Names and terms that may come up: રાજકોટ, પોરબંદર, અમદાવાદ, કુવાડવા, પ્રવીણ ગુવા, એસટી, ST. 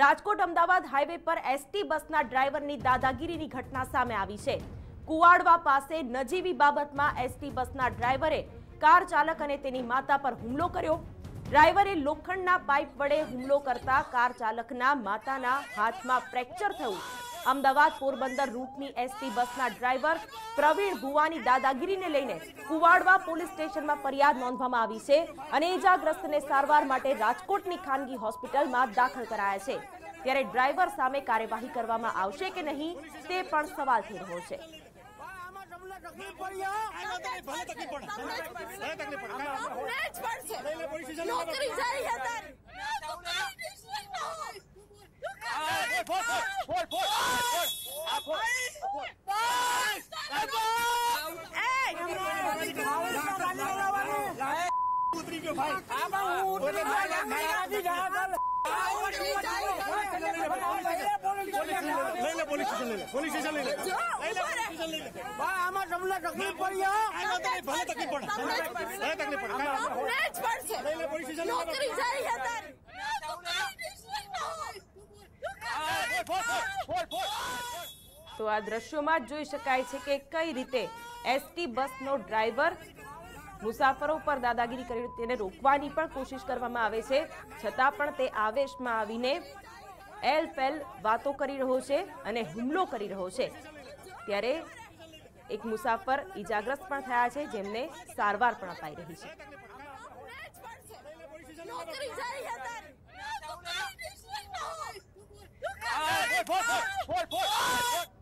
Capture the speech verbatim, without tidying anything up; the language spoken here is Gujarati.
રાજકોટ અમદાવાદ હાઈવે પર એસટી બસના ડ્રાઈવરની દાદાગીરીની ઘટના સામે આવી છે। કુવાડવા પાસે નજીવી બાબતમાં એસટી બસના ડ્રાઈવરે કાર ચાલક અને તેની માતા પર હુમલો કર્યો। ડ્રાઈવરે લોખંડના પાઇપ વડે હુમલો કરતા કાર ચાલકના માતાના હાથમાં ફ્રેક્ચર થયું। અમદાવાદ પોરબંદર રૂટની એસટી બસના ડ્રાઈવર પ્રવીણ ગુવાની દાદાગીરીને લઈને કુવાડવા પોલીસ સ્ટેશનમાં ફરિયાદ નોંધવામાં આવી છે અને ઈજાગ્રસ્તને સારવાર માટે રાજકોટની ખાનગી હોસ્પિટલમાં દાખલ કરાયા છે। ત્યારે ડ્રાઈવર સામે કાર્યવાહી કરવામાં આવશે કે નહીં તે પણ સવાલ થઈ રહ્યો છે। तो आ दृश्योमां जोई शकाय छे के कई रीते एसटी बसनो ड्राइवर मुसाफरो पर दादागिरी करी तेने रोकवानी पण कोशिश करवामां आवे छे, छतां पण ते आवेशमां आवीने एलपेल वातो करी रह्यो छे अने हुमलो करी रह्यो छे। त्यारे एक मुसाफर इजाग्रस्त पण थया छे, जेमने सारवार पण अपाई रही छे।